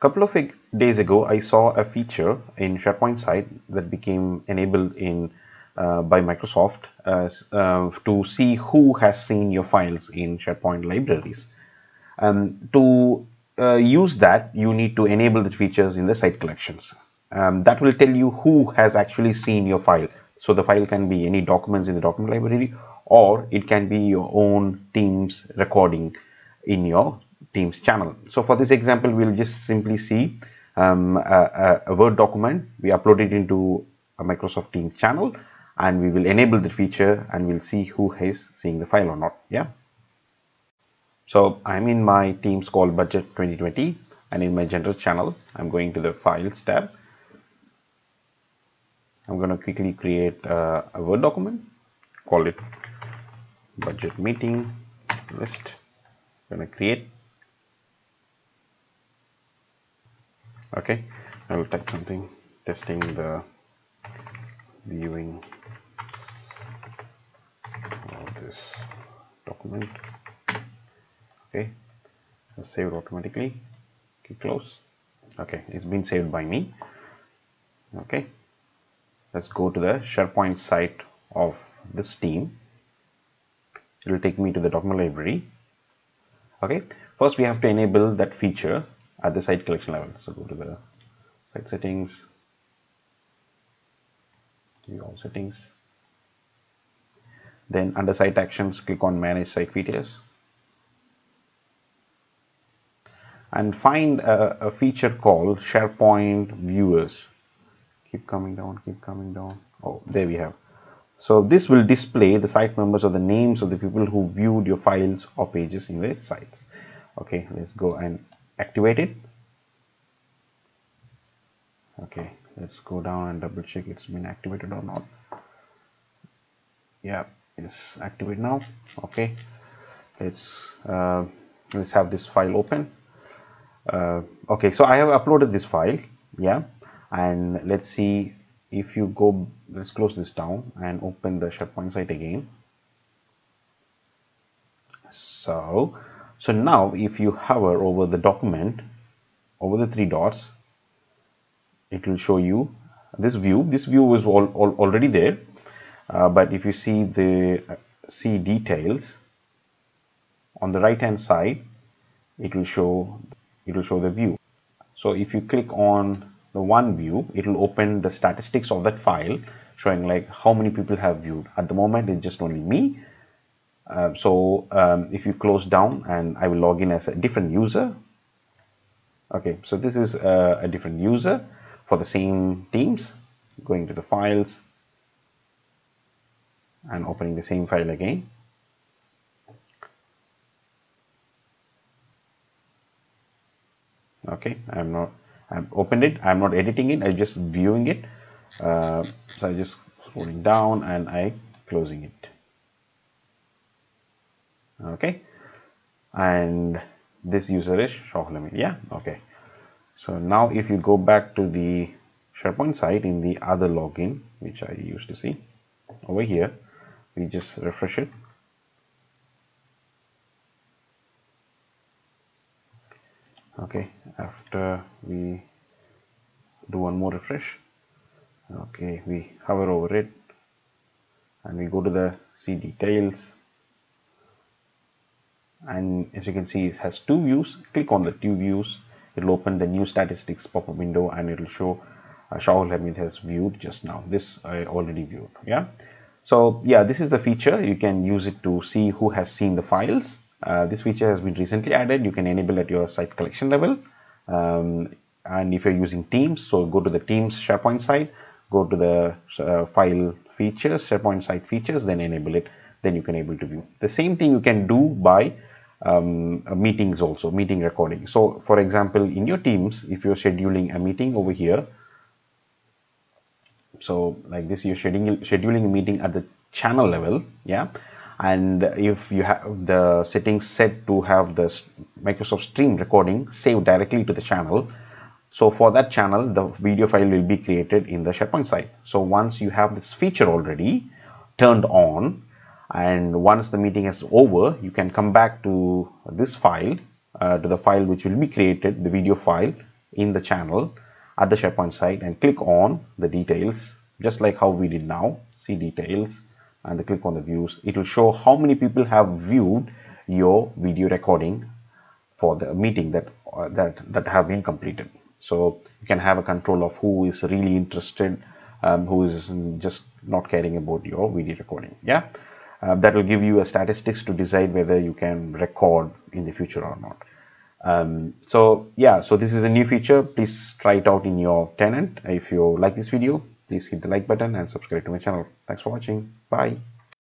Couple of days ago, I saw a feature in SharePoint site that became enabled in by Microsoft to see who has seen your files in SharePoint libraries. To use that, you need to enable the features in the site collections. That will tell you who has actually seen your file. So the file can be any documents in the document library, or it can be your own Teams recording in your Teams channel. So for this example, we'll just simply see a Word document. We upload it into a Microsoft Teams channel, and we will enable the feature, and we'll see who is seeing the file or not. Yeah. So I'm in my Teams call budget 2020, and in my general channel, I'm going to the Files tab. I'm going to quickly create a Word document, call it budget meeting list. I'm going to create. Okay, I will type something, testing the viewing of this document. Okay, I'll save it automatically. Okay, close. Okay, it's been saved by me. Okay. Let's go to the SharePoint site of this team. It will take me to the document library. Okay, first we have to enable that feature at the site collection level. So go to the site settings, view all settings. Then under site actions, click on manage site features. And find a feature called SharePoint Viewers. Keep coming down. Oh, there we have. So this will display the site members or the names of the people who viewed your files or pages in their sites. Okay, let's go and activate it. Okay, let's go down and double check it's been activated or not. Yeah, it's activate now. Okay, let's have this file open. Okay, so I have uploaded this file. Yeah. And let's see if you go, let's close this down and open the SharePoint site again. So now if you hover over the document, over the three dots, it will show you this view. This view was already there, but if you see the see details on the right hand side, it will show the view. So if you click on the one view, it will open the statistics of that file, showing like how many people have viewed. At the moment, it's just only me. If you close down, and I will log in as a different user. Okay, so this is a different user for the same teams. Going to the files and opening the same file again. Okay, I've opened it. I'm not editing it. I'm just viewing it. So I'm just scrolling down and I'm closing it. Okay. And this user is Shahul Amin. Yeah. Okay. So now if you go back to the SharePoint site in the other login, which I used to see over here, we just refresh it. Okay, after we do one more refresh, okay, we hover over it and we go to the see details, and as you can see, it has two views. Click on the two views, it will open the new statistics pop-up window, and it will show Shahul Amin has viewed just now. This I already viewed. Yeah, so yeah, this is the feature. You can use it to see who has seen the files. This feature has been recently added. You can enable at your site collection level, and if you're using Teams, so go to the Teams SharePoint site, go to the file features, SharePoint site features, then enable it. Then you can able to view. The same thing you can do by meetings also, meeting recording. So for example, in your Teams, if you're scheduling a meeting over here, so like this, you're scheduling a meeting at the channel level. Yeah. And if you have the settings set to have the Microsoft Stream recording saved directly to the channel, so for that channel, the video file will be created in the SharePoint site. So once you have this feature already turned on, and once the meeting is over, you can come back to this file, to the file which will be created, the video file in the channel at the SharePoint site and click on the details, just like how we did now. See details and the click on the views. It will show how many people have viewed your video recording for the meeting that have been completed. So you can have a control of who is really interested, who is just not caring about your video recording. Yeah, that will give you a statistics to decide whether you can record in the future or not. So yeah, so this is a new feature. Please try it out in your tenant. If you like this video, please hit the like button and subscribe to my channel. Thanks for watching. Bye.